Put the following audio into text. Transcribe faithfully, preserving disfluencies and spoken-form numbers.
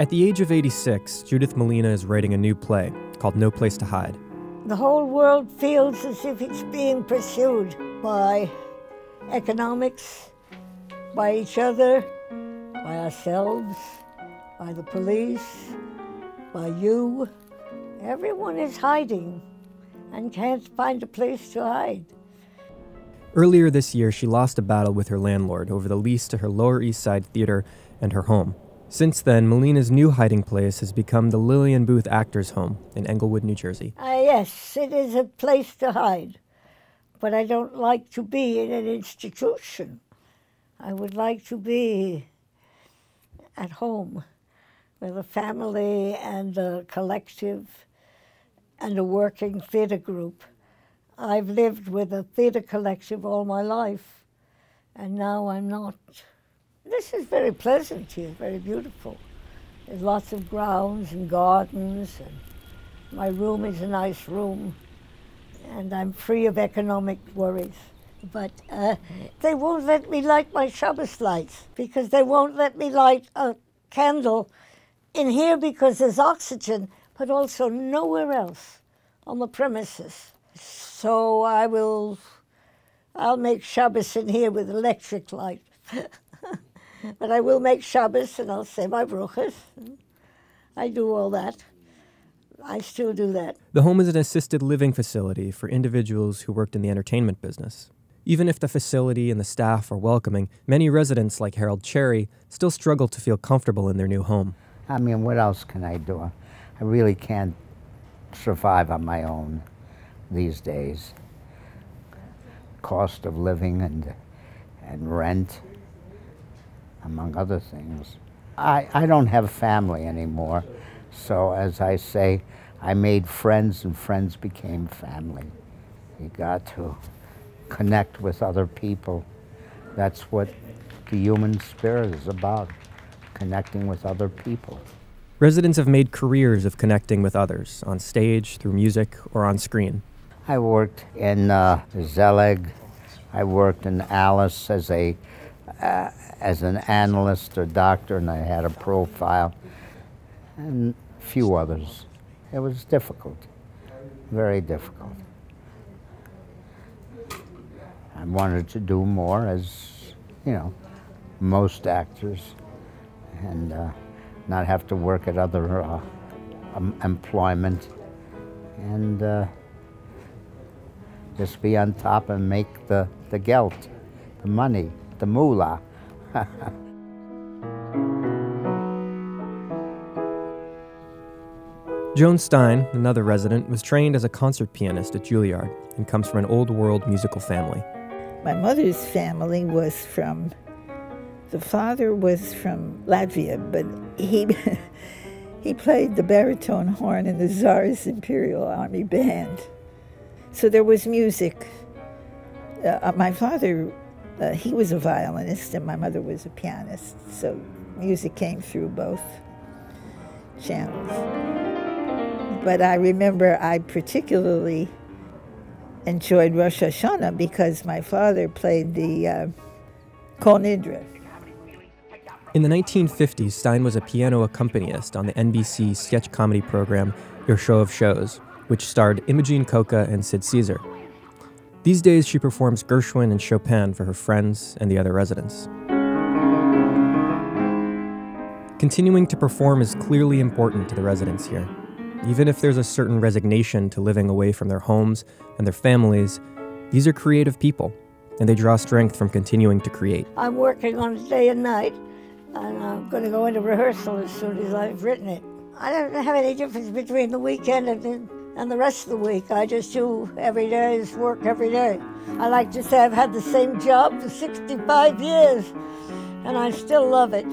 At the age of eighty-six, Judith Malina is writing a new play called No Place to Hide. The whole world feels as if it's being pursued by economics, by each other, by ourselves, by the police, by you. Everyone is hiding and can't find a place to hide. Earlier this year, she lost a battle with her landlord over the lease to her Lower East Side Theater and her home. Since then, Malina's new hiding place has become the Lillian Booth Actors' Home in Englewood, New Jersey. Uh, yes, it is a place to hide, but I don't like to be in an institution. I would like to be at home with a family and a collective and a working theater group. I've lived with a theater collective all my life, and now I'm not. This is very pleasant here, very beautiful. There's lots of grounds and gardens, and my room is a nice room, and I'm free of economic worries. But uh, they won't let me light my Shabbos lights, because they won't let me light a candle in here because there's oxygen, but also nowhere else on the premises. So I will, I'll make Shabbos in here with electric light. But I will make Shabbos, and I'll say my bruchas. I do all that. I still do that. The home is an assisted living facility for individuals who worked in the entertainment business. Even if the facility and the staff are welcoming, many residents, like Harold Cherry, still struggle to feel comfortable in their new home. I mean, what else can I do? I really can't survive on my own these days. Cost of living and, and rent, among other things. I, I don't have family anymore, so as I say, I made friends and friends became family. You got to connect with other people. That's what the human spirit is about, connecting with other people. Residents have made careers of connecting with others, on stage, through music, or on screen. I worked in uh, Zelig, I worked in Alice as a Uh, as an analyst or doctor, and I had a profile, and a few others. It was difficult, very difficult. I wanted to do more, as, you know, most actors, and uh, not have to work at other uh, um, employment, and uh, just be on top and make the, the geld, the money. The moolah. Joan Stein, another resident, was trained as a concert pianist at Juilliard and comes from an old-world musical family. My mother's family was from, the father was from Latvia, but he, he played the baritone horn in the Tsar's Imperial Army Band. So there was music. Uh, my father Uh, he was a violinist and my mother was a pianist, so music came through both channels. But I remember I particularly enjoyed Rosh Hashanah because my father played the uh, Kol Nidra. In the nineteen fifties, Stein was a piano accompanist on the N B C sketch comedy program Your Show of Shows, which starred Imogene Coca and Sid Caesar. These days, she performs Gershwin and Chopin for her friends and the other residents. Continuing to perform is clearly important to the residents here. Even if there's a certain resignation to living away from their homes and their families, these are creative people, and they draw strength from continuing to create. I'm working on it day and night, and I'm going to go into rehearsal as soon as I've written it. I don't have any difference between the weekend and the And the rest of the week, I just do every day's work every day. I like to say I've had the same job for sixty-five years, and I still love it.